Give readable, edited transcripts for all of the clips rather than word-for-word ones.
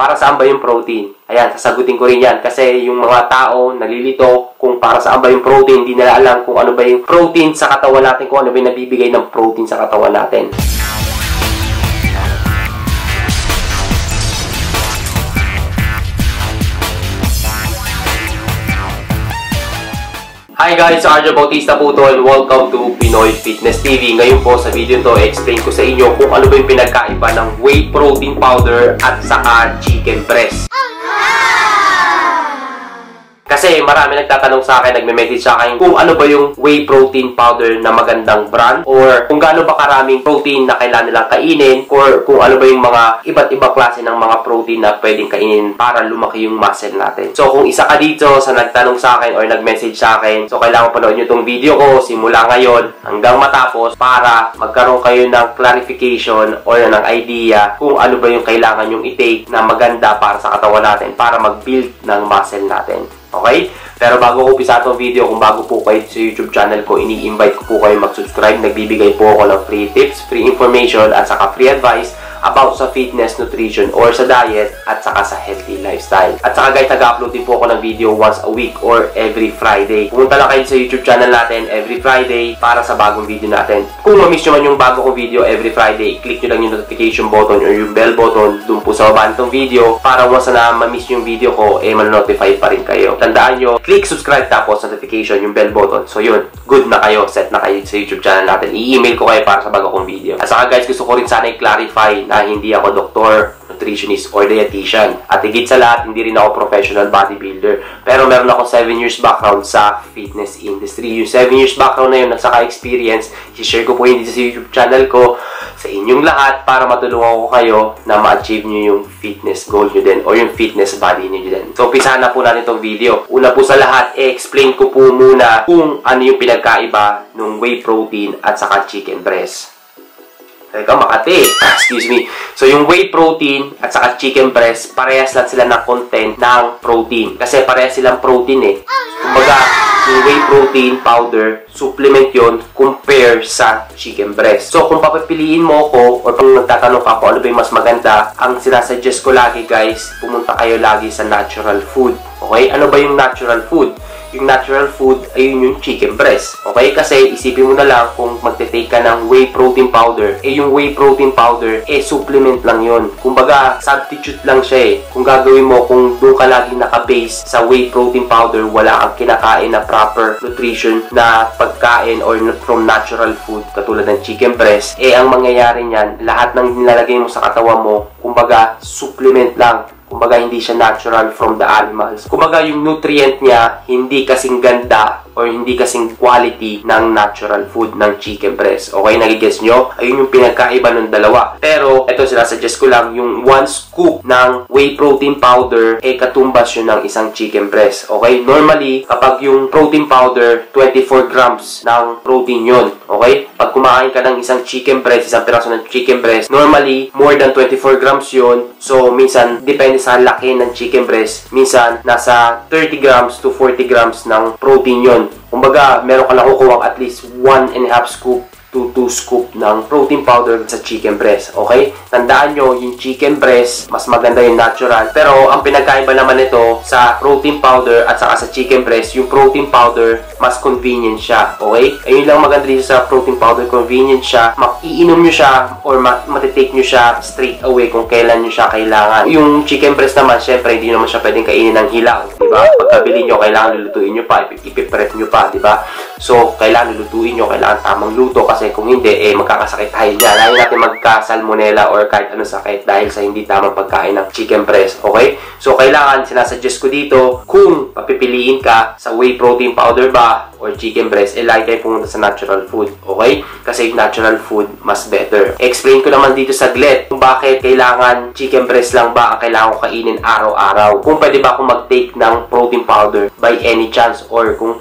para saan ba yung protein? Ayan, sasagutin ko rin yan. Kasi yung mga tao nalilito kung para saan ba yung protein, hindi nila alam kung ano ba yung protein sa katawan natin, kung ano ba yung nabibigay ng protein sa katawan natin. Hi guys, Arjay Bautista po to and welcome to Pinoy Fitness TV. Ngayon po sa video nito, explain ko sa inyo kung ano ba yung pinagkaiba ng whey protein powder at saka chicken breast. Kasi marami nagtatanong sa akin, nagme-message sa akin kung ano ba yung whey protein powder na magandang brand or kung gaano ba karaming protein na kailangan nilang kainin or kung ano ba yung mga iba't iba klase ng mga protein na pwedeng kainin para lumaki yung muscle natin. So kung isa ka dito sa nagtanong sa akin or nag-message sa akin, so kailangan panood nyo itong video ko simula ngayon hanggang matapos para magkaroon kayo ng clarification or ng idea kung ano ba yung kailangan yung i-take na maganda para sa katawan natin para mag-build ng muscle natin. Okay? Pero bago ko umpisa itong video, kung bago po kayo sa YouTube channel ko, ini-invite ko po kayo mag-subscribe. Nagbibigay po ako ng free tips, free information, at saka free advice about sa fitness, nutrition, or sa diet, at saka sa healthy lifestyle. At saka guys, nag-upload din po ako ng video once a week or every Friday. Pumunta lang kayo sa YouTube channel natin every Friday para sa bagong video natin. Kung ma-miss nyo man yung bago kong video every Friday, click nyo lang yung notification button or yung bell button dun po sa baba nitong video para once na ma-miss yung video ko, eh man-notify pa rin kayo. Tandaan nyo, click subscribe tapos notification yung bell button. So yun, good na kayo, set na kayo sa YouTube channel natin. I-email ko kayo para sa bago kong video. At saka guys, gusto ko rin sana i-clarify na hindi ako doktor, nutritionist, or dietitian. At higit sa lahat, hindi rin ako professional bodybuilder. Pero meron ako 7 years background sa fitness industry. Yung 7 years background na yun at saka experience, i-share ko po yun dito sa YouTube channel ko sa inyong lahat para matulungan ko kayo na ma-achieve nyo yung fitness goal nyo din o yung fitness body nyo din. So, umpisahan na po natin itong video. Una po sa lahat, i-explain ko po muna kung ano yung pinagkaiba ng whey protein at saka chicken breast. Teka, Makati. Excuse me. So, yung whey protein at saka chicken breast, parehas lang sila ng content ng protein. Kasi parehas silang protein eh. Kumbaga, yung whey protein powder, supplement yon compare sa chicken breast. So, kung papapiliin mo ko or kung nagtatanong ka kung ano ba yung mas maganda, ang sinasuggest ko lagi guys, pumunta kayo lagi sa natural food. Okay? Ano ba yung natural food? Yung natural food, ayun yung chicken breast. Okay? Kasi isipin mo na lang kung magte-take ka ng whey protein powder, eh yung whey protein powder, eh supplement lang yun. Kumbaga, substitute lang siya eh. Kung gagawin mo, kung doon ka lagi naka-base sa whey protein powder, wala kang kinakain na proper nutrition na pagkain or from natural food, katulad ng chicken breast, eh ang mangyayari niyan, lahat ng nilalagay mo sa katawan mo, kumbaga, supplement lang. Kumbaga, hindi siya natural from the animals. Kumbaga, yung nutrient niya, hindi kasing ganda or hindi kasing quality ng natural food ng chicken breast. Okay, nagigets nyo? Ayun yung pinagkaiba ng dalawa. Pero, eto sinasuggest ko lang, yung 1 scoop ng whey protein powder, eh katumbas yun ng isang chicken breast. Okay, normally, kapag yung protein powder, 24 grams ng protein yun. Okay, pag kumain ka ng isang chicken breast, isang piraso ng chicken breast, normally, more than 24 grams yun. So, minsan, depende sa laki ng chicken breast, minsan nasa 30 grams to 40 grams ng protein yun. Kumbaga, meron ka lang kukuha at least 1.5 scoop to 2 scoop ng protein powder sa chicken breast. Okay? Tandaan nyo, yung chicken breast, mas maganda yung natural. Pero, ang pinagkaiba naman nito sa protein powder at saka sa chicken breast, yung protein powder, mas convenient siya. Okay? Ayun lang maganda dito sa protein powder. Convenient siya. Iinom nyo siya or matitake nyo siya straight away kung kailan nyo siya kailangan. Yung chicken breast naman, syempre, hindi naman siya pwedeng kainin ng hilaw. Diba? Pagkabili nyo, kailangan lulutuin nyo pa. Ipiprep nyo pa. Diba? So, kailangan lulutuin nyo. Kailangan tamang luto. Kasi kung hindi, eh, magkakasakit tayo niya. Lalo natin magka-salmonella or kahit ano sakit dahil sa hindi tamang pagkain ng chicken breast. Okay? So, kailangan, sinasuggest ko dito, kung papipiliin ka sa whey protein powder ba or chicken breast, eh, lagi tayo pumunta sa natural food. Okay? Kasi natural food, mas better. Explain ko naman dito saglit kung bakit kailangan chicken breast lang ba ang kailangan ko kainin araw-araw. Kung pwede ba akong mag-take ng protein powder by any chance or kung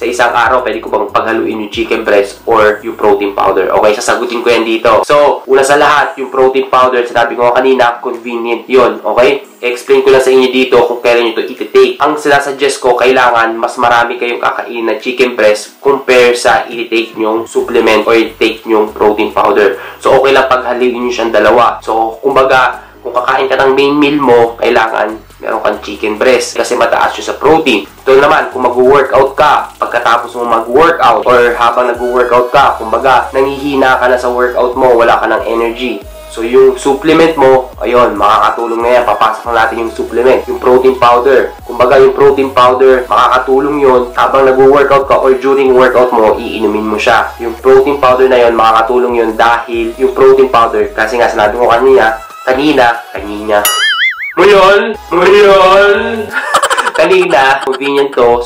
sa isang araw, pwede ko bang paghaluin yung chicken breast or yung protein powder? Okay, sasagutin ko yan dito. So, una sa lahat, yung protein powder, sinabi ko kanina, convenient yun. Okay? I-explain ko lang sa inyo dito kung kailan nyo ito iti-take. Ang sinasuggest ko, kailangan mas marami kayong kakain na chicken breast compare sa iti-take nyong supplement or iti-take nyong protein powder. So, okay lang paghaluin nyo siyang dalawa. So, kumbaga, kung kakain ka ng main meal mo, kailangan meron kang chicken breast kasi mataas yun sa protein. Ito naman, kung mag-workout ka, pagkatapos mo mag-workout or habang nag-workout ka, kumbaga, nanghihina ka na sa workout mo, wala ka ng energy. So, yung supplement mo, ayun, makakatulong na yan. Papasok na natin yung supplement, yung protein powder. Kumbaga, yung protein powder, makakatulong yun. Habang nag-workout ka or during workout mo, iinumin mo siya. Yung protein powder na yun, makakatulong yun dahil yung protein powder, kasi nga sinabi ko kanina, kanina, convenient to.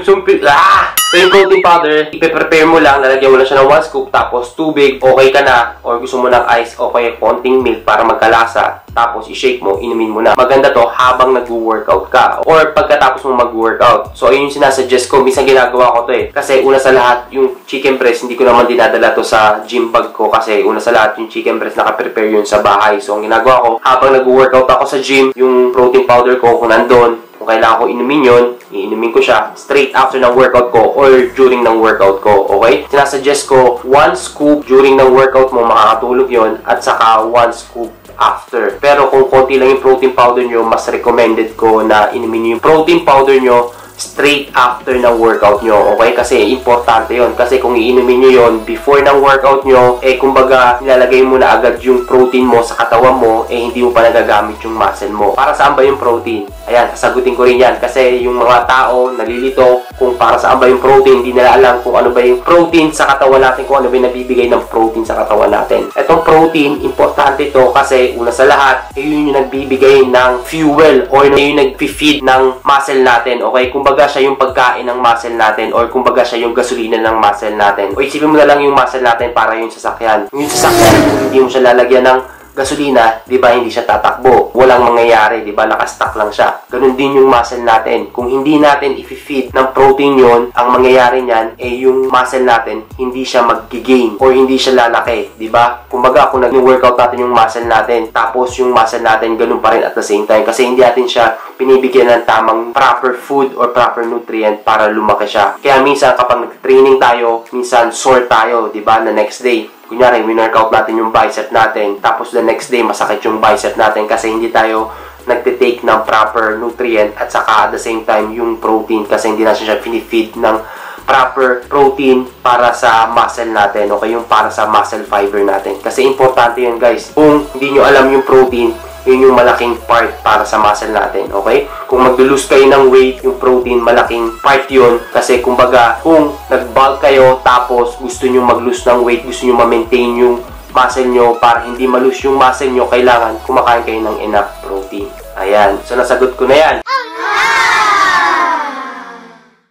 So, yung protein powder, ipe-prepare mo lang, lalagyan mo lang siya ng 1 scoop, tapos tubig, okay ka na, or gusto mo ng ice, okay, konting milk para magkalasa, tapos i-shake mo, inumin mo na. Maganda to habang nag-workout ka, or pagkatapos mo mag-workout. So, yun yung sinasuggest ko, minsan ginagawa ko to eh. Kasi una sa lahat, yung chicken breast, hindi ko naman dinadala to sa gym bag ko, kasi una sa lahat, yung chicken breast, nakaprepare yun sa bahay. So, ang ginagawa ko, habang nag-workout ako sa gym, yung protein powder ko, kung nandun, kung kailangan ko inumin yun, iinumin ko siya straight after ng workout ko or during ng workout ko, okay? Sinasuggest ko, 1 scoop during ng workout mo, makakatulog yun, at saka 1 scoop after. Pero kung konti lang yung protein powder nyo, mas recommended ko na inumin yung protein powder nyo straight after ng workout nyo, okay? Kasi importante yun. Kasi kung iinumin nyo yun before ng workout nyo, eh kumbaga, nilalagay mo na agad yung protein mo sa katawan mo, eh hindi mo pa nagagamit yung muscle mo. Para saan ba yung protein? Ayan, sasagutin ko rin yan kasi yung mga tao nalilito kung para saan ba yung protein, hindi nila alam kung ano ba yung protein sa katawan natin, kung ano ba yung nabibigay ng protein sa katawan natin. Etong protein, importante ito kasi una sa lahat, yun yung nagbibigay ng fuel o yun yung nag-feed ng muscle natin, okay? Kumbaga siya yung pagkain ng muscle natin or kumbaga siya yung gasolina ng muscle natin. O isipin mo na lang yung muscle natin para yung sasakyan. Yung sasakyan, hindi mo siya lalagyan ng gasolina, 'di ba, hindi siya tatakbo. Walang mangyayari, 'di ba? Nakastack lang siya. Ganun din yung muscle natin. Kung hindi natin i-feed ng protein 'yon, ang mangyayari niyan ay yung muscle natin hindi siya mag-gain or hindi siya lalaki, 'di ba? Kumbaga, kung nag-workout natin yung muscle natin, tapos yung muscle natin ganun pa rin at the same time kasi hindi natin siya binibigyan ng tamang proper food or proper nutrient para lumaki siya. Kaya minsan kapag nag-training tayo, minsan sore tayo, 'di ba, the next day. Kunyari, win-workout natin yung bicep natin, tapos the next day, masakit yung bicep natin kasi hindi tayo nagtitake ng proper nutrient at saka at the same time yung protein kasi hindi natin siya pinifeed ng proper protein para sa muscle natin, okay? Yung para sa muscle fiber natin. Kasi importante yun, guys. Kung hindi nyo alam yung protein, yun yung malaking part para sa muscle natin, okay? Kung mag-lose kayo ng weight, yung protein, malaking part yun. Kasi, kumbaga, kung nag-bulk kayo, tapos gusto nyo mag-lose ng weight, gusto nyo ma-maintain yung muscle nyo, para hindi ma-lose yung muscle nyo, kailangan kumakain kayo ng enough protein. Ayan. So, nasagot ko na yan.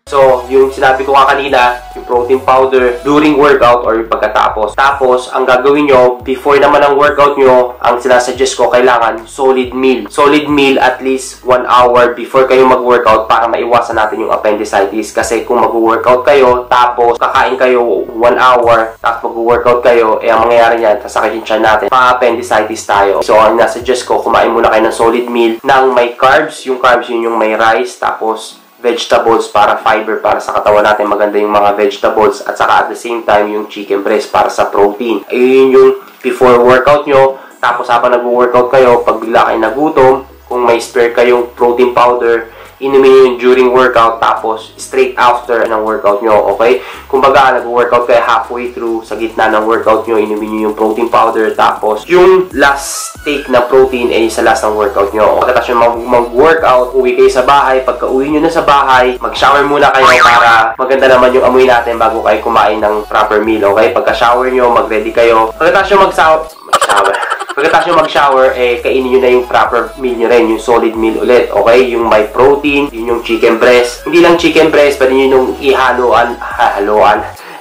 So, yung sinabi ko nga kanina, yung protein powder during workout or pagkatapos. Tapos, ang gagawin nyo, before naman ang workout nyo, ang sinasuggest ko, kailangan solid meal. Solid meal at least 1 hour before kayo mag-workout para maiwasan natin yung appendicitis. Kasi kung mag-workout kayo, tapos kakain kayo 1 hour, tapos mag-workout kayo, eh ang mangyayari niyan, sasakitin siya natin. Pa-appendicitis tayo. So, ang sinasuggest ko, kumain muna kayo ng solid meal nang may carbs. Yung carbs yun yung may rice, tapos vegetables para fiber para sa katawan natin. Maganda yung mga vegetables at saka at the same time yung chicken breast para sa protein. Ayun yung before workout nyo. Tapos habang nag-workout kayo, pag bigla kayo nagutom, kung may spare kayong protein powder, inumin yun during workout tapos straight after ng workout nyo, okay? Kung baga, nag-workout kayo halfway through, sa gitna ng workout nyo, inumin nyo yung protein powder tapos yung last take na protein ay sa last ng workout nyo. Pagkatapos nyo mag-workout, uwi kayo sa bahay. Pagka-uwi nyo na sa bahay, mag-shower muna kayo para maganda naman yung amoy natin bago kayo kumain ng proper meal, okay? Pagka-shower nyo, mag-ready kayo. Pagkatapos nyo mag-shower, eh, kainin nyo na yung proper meal nyo rin, yung solid meal ulit, okay? Yung may protein, yun yung chicken breast. Hindi lang chicken breast, pwede nyo yung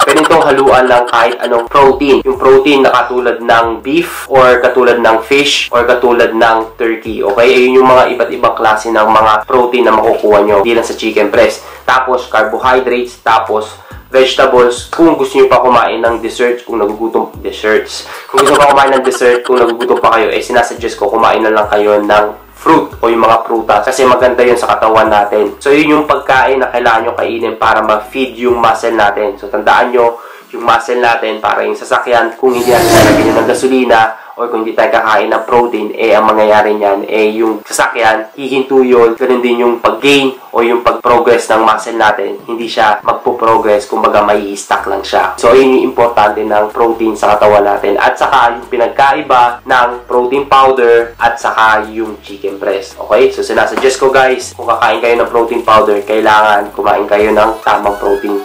pwede itong haluan lang kahit anong protein. Yung protein na katulad ng beef, or katulad ng fish, or katulad ng turkey, okay? Ayun yung mga iba't ibang klase ng mga protein na makukuha nyo, hindi lang sa chicken breast. Tapos, carbohydrates, tapos vegetables. Kung gusto niyo pa kumain ng desserts, kung gusto pa kumain ng dessert, kung nagugutom pa kayo, eh sinasuggest ko kumain na lang kayo ng fruit o yung mga prutas kasi maganda yun sa katawan natin. So, yun yung pagkain na kailangan nyo kainin para ma-feed yung muscle natin. So, tandaan nyo, yung muscle natin para yung sasakyan, kung hindi natin nalagyan ng gasolina o kung hindi tayo kakain ng protein, ang mangyayari niyan yung sasakyan, hihinto yun. Ganun din yung pag-gain o yung pag-progress ng muscle natin. Hindi siya magpo-progress, kumbaga may stack lang siya. So, yun yung importante ng protein sa katawan natin. At saka, yung pinagkaiba ng protein powder at saka yung chicken breast. Okay? So, sinasuggest ko guys, kung kakain kayo ng protein powder, kailangan kumain kayo ng tamang protein.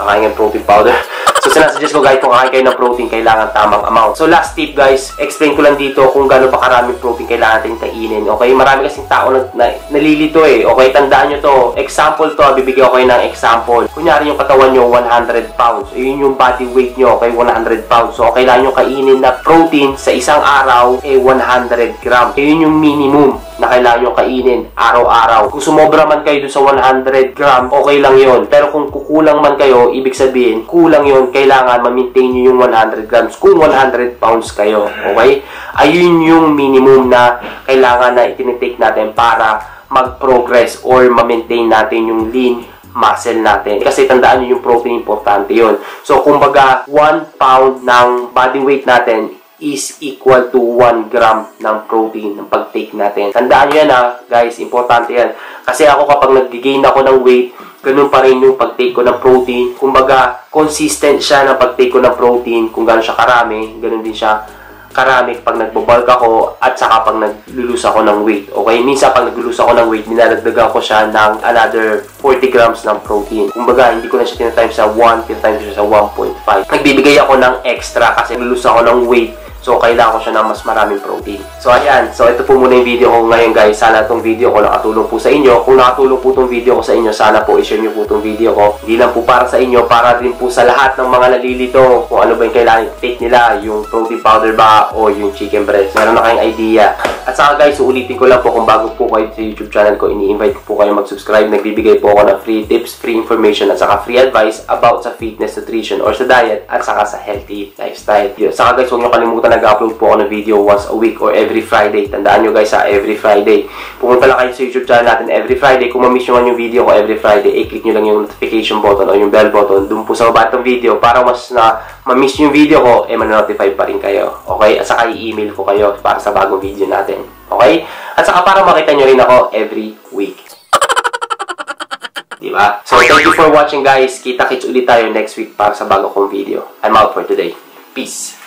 Kakain ng protein powder. So, sinasuggest ko guys, kung kakain kayo ng protein, kailangan tamang amount. So, last tip guys, explain ko lang dito kung gano'n pa karaming protein kailangan natin kainin. Okay? Marami kasing tao nalilito eh. Okay? Tandaan nyo to. Example to. Bibigyan ko kayo ng example. Kunyari yung katawan nyo, 100 pounds. Yun yung body weight nyo. Okay? 100 pounds. So, kailangan nyo kainin na protein sa isang araw, 100 grams. Yun yung minimum na kailangan nyo kainin araw-araw. Kung sumobra man kayo dun sa 100 gram, okay lang yon. Pero kung kukulang man kayo, ibig sabihin, kulang yon. Kailangan ma-maintain nyo yung 100 grams kung 100 pounds kayo. Okay? Ayun yung minimum na kailangan na itinitake natin para mag-progress or ma-maintain natin yung lean muscle natin. Kasi tandaan nyo yung protein, importante yon. So, kumbaga, 1 pound ng body weight natin is equal to 1 gram ng protein ng pag-take natin. Tandaan nyo yan guys. Importante yan. Kasi ako kapag nag-gain ako ng weight, ganun pa rin yung pag-take ko ng protein. Kumbaga, consistent siya ng pag-take ko ng protein. Kung gano'n siya karami, ganun din siya karami pag nagbo-bulk ako at saka pag nag-lose ako ng weight. Okay? Minsan pag nag-lose ako ng weight, dinadagdagan ko siya ng another 40 grams ng protein. Kumbaga, hindi ko na siya tinatimes sa 1, tinatimes siya sa 1.5. Nagbibigay ako ng extra kasi nag-lose ako ng weight. So, kailangan ko siya ng mas maraming protein. So, ayan. So, ito po muna yung video ko ngayon, guys. Sana itong video ko nakatulong po sa inyo. Kung nakatulong po itong video ko sa inyo, sana po i-share nyo po itong video ko. Hindi lang po para sa inyo, para din po sa lahat ng mga nalilito. Kung ano ba yung kailangan i-take nila, yung protein powder ba o yung chicken breast. Meron na kayong idea. At saka, guys, uulitin ko lang po, kung bago po kayo sa YouTube channel ko, ini-invite ko po kayo mag-subscribe. Nagbibigay po ako ng free tips, free information, at saka free advice about sa fitness, nutrition, or sa diet, at saka sa healthy lifestyle. At saka, guys, huwag nyo kalimutan, nag-upload po ako ng video once a week or every Friday. Tandaan nyo guys, every Friday. Pumunta lang kayo sa YouTube channel natin every Friday. Kung ma-miss nyo man yung video ko every Friday, i-click nyo lang yung notification button o yung bell button dun po sa baba ng video para mas na ma-miss yung video ko, man-notify pa rin kayo. Okay? At saka i-email ko kayo para sa bagong video natin. Okay? At saka para makita nyo rin ako every week. Diba? So, thank you for watching guys. Kita-kits ulit tayo next week para sa bago kong video. I'm out for today. Peace!